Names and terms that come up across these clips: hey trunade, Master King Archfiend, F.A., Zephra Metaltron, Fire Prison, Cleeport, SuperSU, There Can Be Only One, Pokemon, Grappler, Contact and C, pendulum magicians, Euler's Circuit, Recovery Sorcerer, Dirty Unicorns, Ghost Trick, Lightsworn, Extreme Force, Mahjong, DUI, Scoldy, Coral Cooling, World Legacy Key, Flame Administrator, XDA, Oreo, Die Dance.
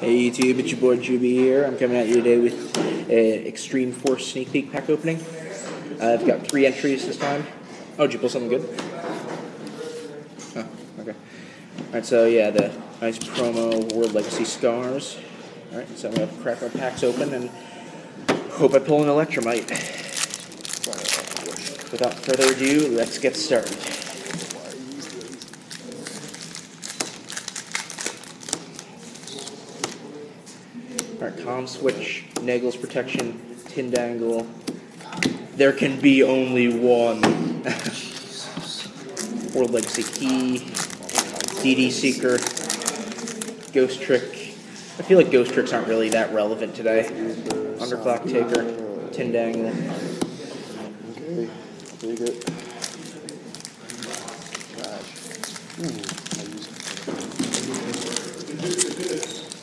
Hey YouTube, it's your boy Juby here. I'm coming at you today with an Extreme Force sneak peek pack opening. I've got 3 entries this time. Oh, did you pull something good? Oh, okay. Alright, so yeah, the nice promo World Legacy Stars. Alright, so I'm going to crack our packs open and hope I pull an Electrumite. Without further ado, let's get started. Alright, Column Switch, Nagel's Protection, Tindangle. There Can Be Only One. World Legacy Key. DD Seeker. Ghost Trick. I feel like Ghost Tricks aren't really that relevant today. Underclock Taker. Tindangle. Okay, pretty good.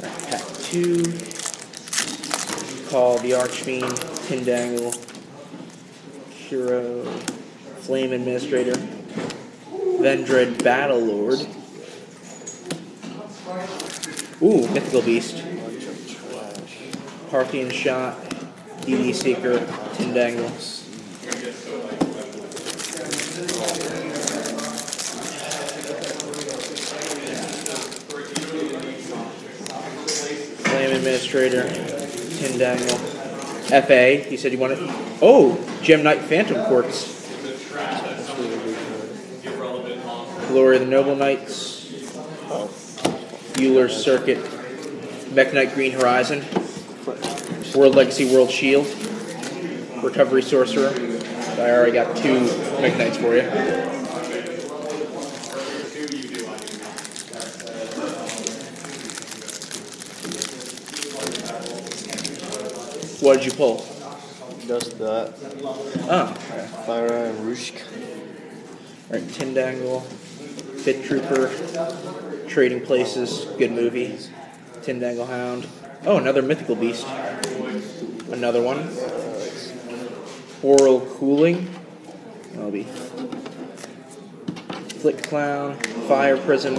Alright, pack 2. Call the Archfiend, Tindangle, Hero, Flame Administrator, Vendread Battlelord. Ooh, Mythical Beast. Parthian Shot, DD Seeker, Tindangle. Flame Administrator. Tindangle. F.A., you said you wanted... Oh! Gem Knight Phantom Quartz. Glory of the Noble Knights. Euler's Circuit. Mech Knight Green Horizon. World Legacy World Shield. Recovery Sorcerer. I already got 2 Mech Knights for you. What did you pull? Just that. Oh. Okay. Fire and Rushk. Alright, Tindangle. Bit Trooper. Trading Places. Good movie. Tindangle Hound. Oh, another Mythical Beast. Another one. Coral Cooling. That'll be. Flip Clown. Fire Prison.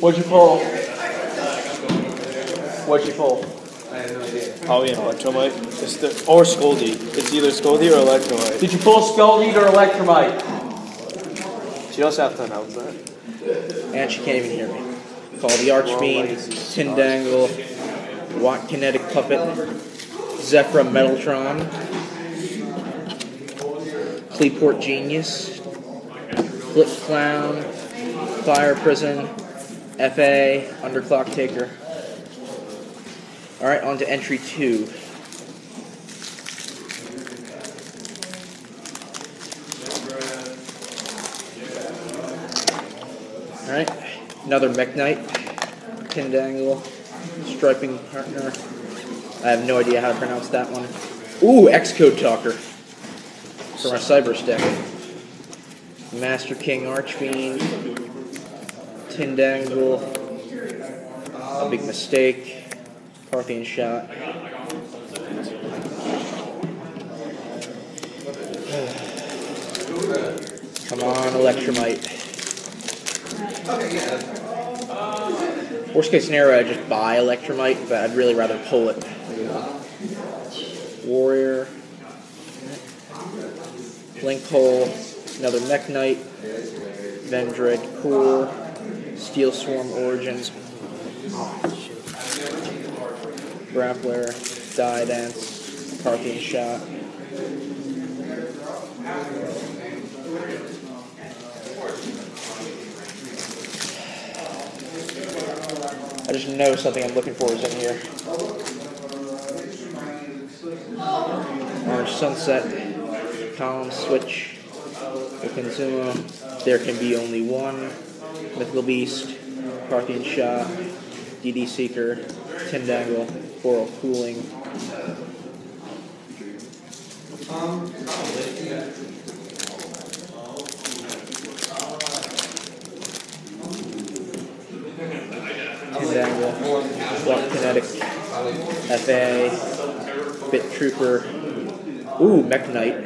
What'd you pull? What'd you pull? I have no idea. Oh yeah, Electrumite. It's the, or Scoldy. It's either Scoldy or Electrumite. Did you pull Scoldy or Electrumite? She doesn't have to announce that. And she can't even hear me. Call the Archfiend, Tindangle, Watt Kinetic Puppet, Zephra Metaltron, Cleeport Genius, Flip Clown, Fire Prison, F.A., Underclock Taker. Alright, on to entry 2. Alright, another Mech Knight, Tindangle, Striping Partner. I have no idea how to pronounce that one. Ooh, Xcode Talker from our Cyber Stack. Master King Archfiend, Tindangle, A Big Mistake. Parthian Shot. Come on, Electrumite. Worst case scenario, I just buy Electrumite, but I'd really rather pull it. Warrior. Link Hole. Another Mech Knight. Vendread Core. Steel Swarm Origins. Grappler, Die Dance, Parking Shot. I just know something I'm looking for is in here. Orange Sunset, Column Switch, Okanzuma, There Can Be Only One, Mythical Beast, Parking Shot, DD Seeker, Tindangle. Coral Cooling. Tindangle. Block Kinetic. F.A. Bit Trooper. Ooh, Mech Knight.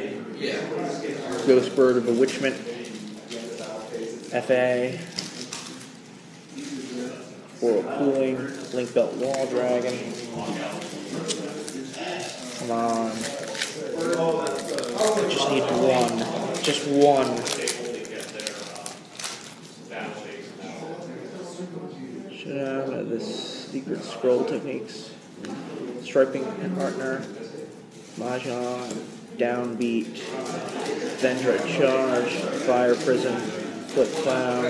Ghost Bird of Bewitchment. F.A. Coral Cooling, Linkbelt Wall Dragon. Come on. I just need one. Just one. Should have the secret scroll techniques. Striping Partner. Mahjong. Downbeat. Vendread Charge. Fire Prison. Flip Clown.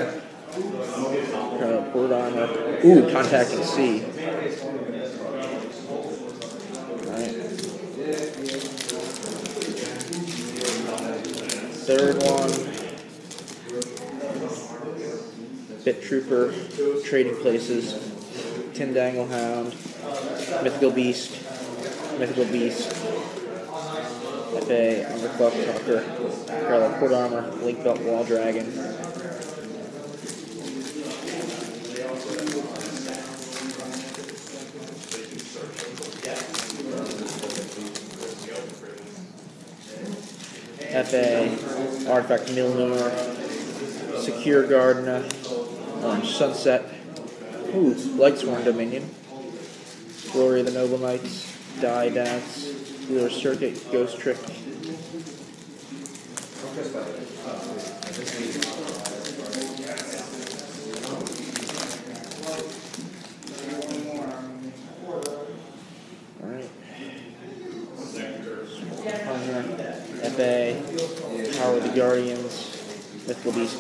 Port Armor. Ooh, Contact and C. Third one, Bit Trooper, Trading Places, Tindangle Hound, Mythical Beast, F.A., Underclock Taker, Coral Court Armor, Linkbelt Wall Dragon. F.A., Artifact Milnor, Secure Gardener, Orange Sunset, ooh, Lightsworn Dominion, Glory of the Noble Knights, Die Dance, Euler's Circuit, Ghost Trick.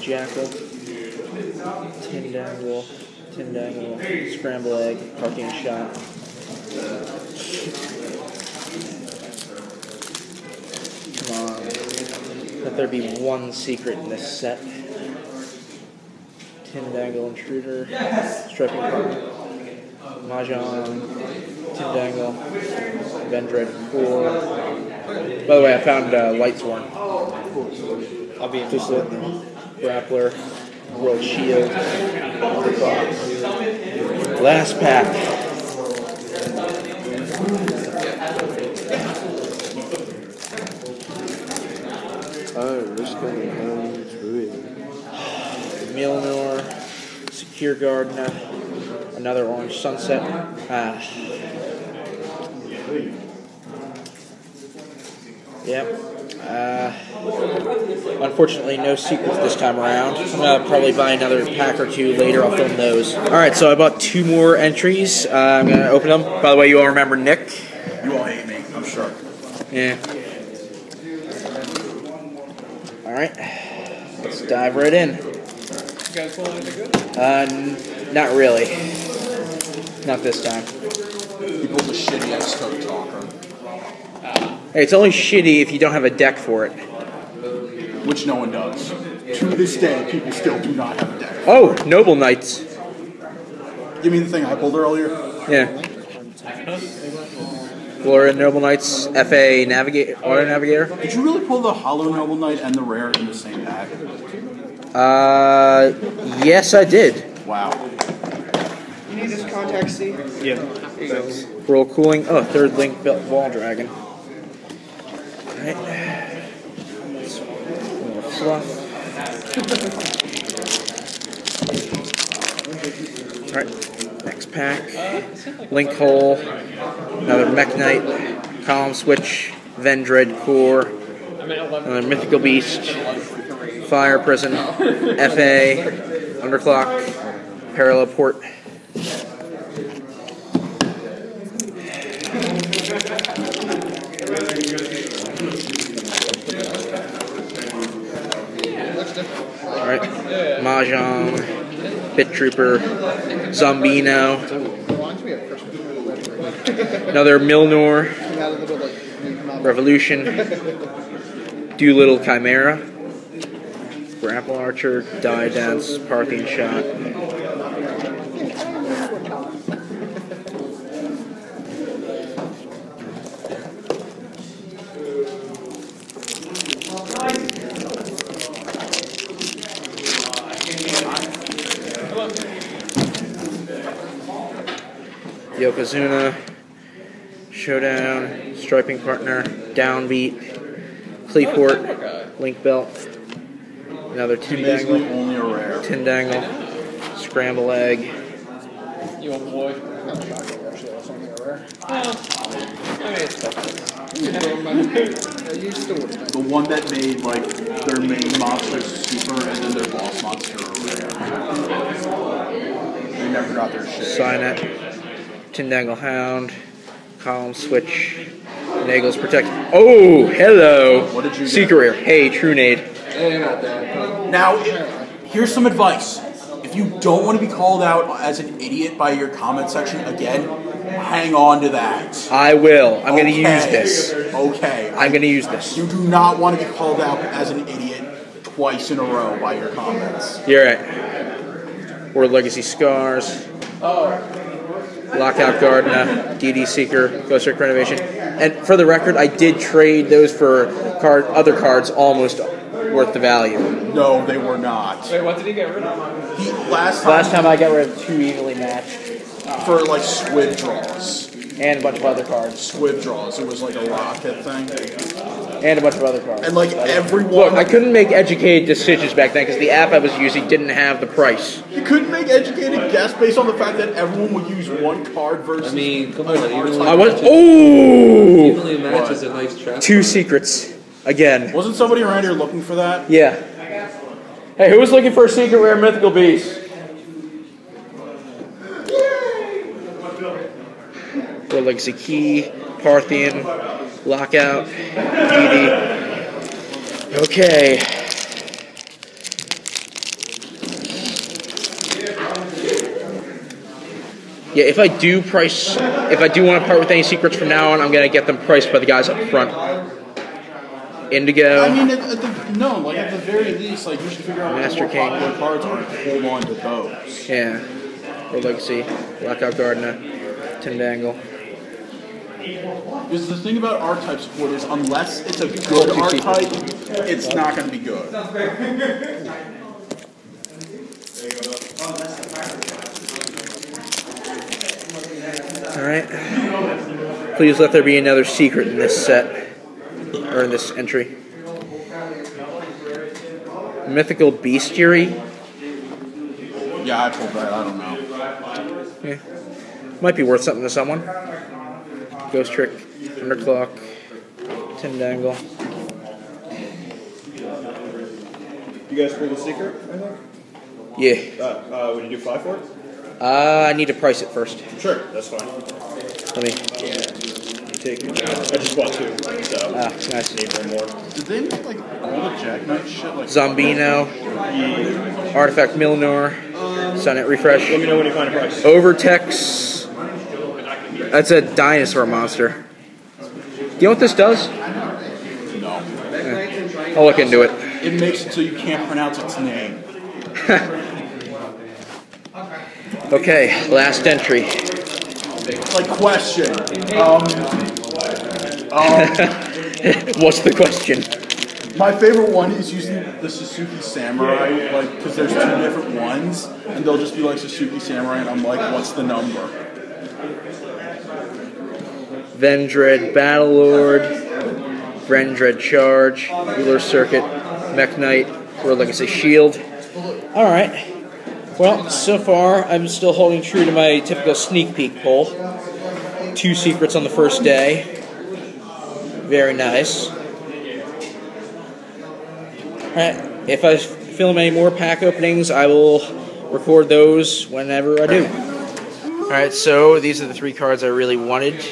Jackal, Tindangle, Scramble Egg, Parking Shot. Come on. Let there be one secret in this set. Tindangle Intruder, Striping Partner, Mahjong, Tindangle, Vendread 4. By the way, I found Lightsworn. I'll be interested in that. Grappler, World Shield, Underclock. Last pack. Milnor, Secure Gardener, another Orange Sunset. Yep. Unfortunately, no secrets this time around. I'm going to probably buy another pack or two later. I'll film those. Alright, so I bought two more entries. I'm going to open them. By the way, you all remember Nick? You all hate me, I'm sure. Yeah. Alright, let's dive right in. You guys pull anything good? Not really. Not this time. You pulled a shitty X-Code talker. Hey, it's only shitty if you don't have a deck for it. Which no one does. To this day, people still do not have a deck. Oh, Noble Knights. You mean the thing I pulled earlier? Yeah. Gloria Noble Knights, F.A. Navigator, Auto Navigator. Did you really pull the Hollow Noble Knight and the Rare in the same pack? Yes I did. Wow. You need this Contact C? Yeah. Thanks. Roll Cooling. Oh, third Link Belt Wall Dragon. Alright. Alright, next pack. Link Hole, another Mech Knight, Column Switch, Vendread Core, another Mythical Beast, Fire Prison, FA, Underclock, Parallel Port. Alright, Mahjong, Bit Trooper, Zombino, another Milnor, Revolution, Doolittle Chimera, Grapple Archer, Die Dance, Parthian Shot. Yokozuna, Showdown, Striping Partner, Downbeat, Cleeport, Link Belt, another Tindangle, Scramble Egg. You want the boy? The one that made like their main monster super and then their boss monster or whatever. They never got their shit. Sign it. Tindangle Hound. Column Switch. Nagel's Protect. Oh, hello. What did you Secret Air. Hey, True Nade. Now, here's some advice. If you don't want to be called out as an idiot by your comment section again, hang on to that. I will. I'm going to use this. Okay. I'm going to use this. You do not want to be called out as an idiot twice in a row by your comments. You're right. World Legacy Stars. Oh. Lockout Gardener, DD Seeker, Ghost Trick Renovation. And for the record, I did trade those for other cards almost worth the value. No, they were not. Wait, what did he get rid of? Last time I got rid of two evenly matched. For like squib draws. And a bunch of other cards. Squib draws. It was like a rocket thing. And a bunch of other cards. And like everyone... Look, I couldn't make educated decisions back then because the app I was using didn't have the price. You couldn't make educated guess based on the fact that everyone would use one card versus... I mean, come on. Evenly matches a nice trap. Two secrets. Again. Wasn't somebody around here looking for that? Yeah. Hey, who was looking for a secret rare mythical beast? World Legacy Key, Parthian, Lockout, DD. Okay. Yeah, if I do want to part with any secrets from now on, I'm gonna get them priced by the guys up front. Indigo. I mean, at the very least, like you should figure out Master King. What cards are and hold on to those. Yeah. World Legacy, Lockout Gardener, Tindangle. Because the thing about R-type support is, unless it's a good R-type, it's not going to be good. Alright. Please let there be another secret in this set. Or in this entry. Mythical Bestiary? Yeah, I pulled that. I don't know. Yeah. Might be worth something to someone. Ghost Trick, Underclock, Tindangle. You guys pulled a secret, I think? Yeah. Would you do 5 for it? I need to price it first. Sure, that's fine. Let me. Yeah. I just bought 2, so. Ah, nice. Need one more. Did they make like all the Jack Knight shit? Like Zombino, Artifact Milnor, Sunnet Refresh. Let me know when you find a price. Overtex. That's a dinosaur monster. Do you know what this does? No. Yeah. I'll look into it. It makes it so you can't pronounce its name. Okay, last entry. Like, question. What's the question? My favorite one is using the Suzuki Samurai, like, because there's 2 different ones, and they'll just be like Suzuki Samurai, and I'm like, what's the number? Vendread Battlelord, Vendread Charge, Euler's Circuit, Mech Knight, World Legacy Shield. Alright. Well, so far, I'm still holding true to my typical sneak peek poll. 2 secrets on the first day. Very nice. Alright, if I film any more pack openings, I will record those whenever I do. Alright, so these are the 3 cards I really wanted.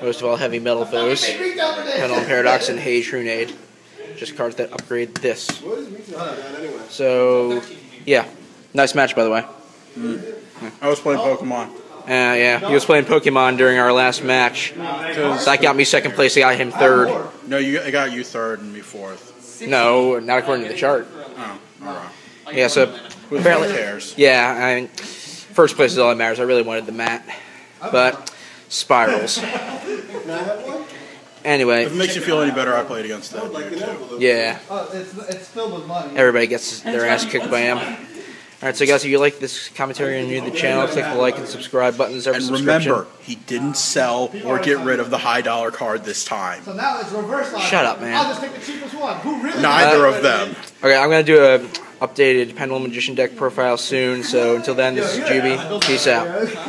Most of all, Heavy Metal Foes, Pendulum Paradox, and Haze Runade. Just cards that upgrade this. So, yeah. Nice match, by the way. Mm. I was playing Pokemon. Yeah. He was playing Pokemon during our last match. That got me 2nd place. I got him 3rd. No, I got you 3rd and me 4th. No, not according to the chart. Oh, alright. Yeah, so... Who cares? Yeah, I mean, 1st place is all that matters. I really wanted the mat. But... Spirals. Anyway. If it makes you feel any better, I played against that dude, too. Yeah. It's filled with money. Everybody gets their ass kicked by him. Alright, so guys, if you like this commentary and you're new to the channel, click the like and subscribe buttons. And remember, he didn't sell or get rid of the $1 card this time. So now it's reverse. Shut up, man. I'll just take the cheapest one. Who really? Neither of them. Okay, I'm going to do a updated Pendulum Magician deck profile soon. So until then, this is Juby. Peace out.